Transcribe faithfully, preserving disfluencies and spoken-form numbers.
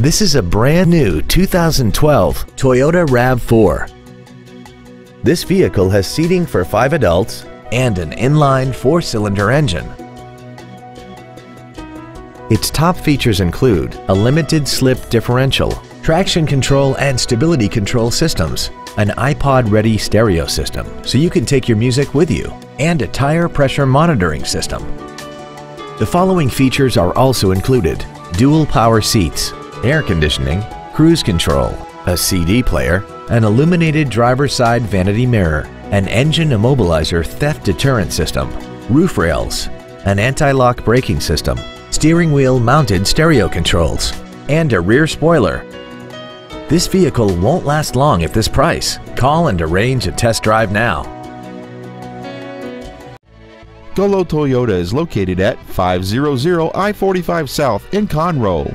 This is a brand new two thousand twelve Toyota RAV four. This vehicle has seating for five adults and an inline four-cylinder engine. Its top features include a limited slip differential, traction control and stability control systems, an iPod-ready stereo system so you can take your music with you, and a tire pressure monitoring system. The following features are also included: dual power seats, air conditioning, cruise control, a C D player, an illuminated driver's side vanity mirror, an engine immobilizer theft deterrent system, roof rails, an anti-lock braking system, steering wheel mounted stereo controls, and a rear spoiler. This vehicle won't last long at this price. Call and arrange a test drive now. Gullo Toyota is located at five hundred I forty-five South in Conroe.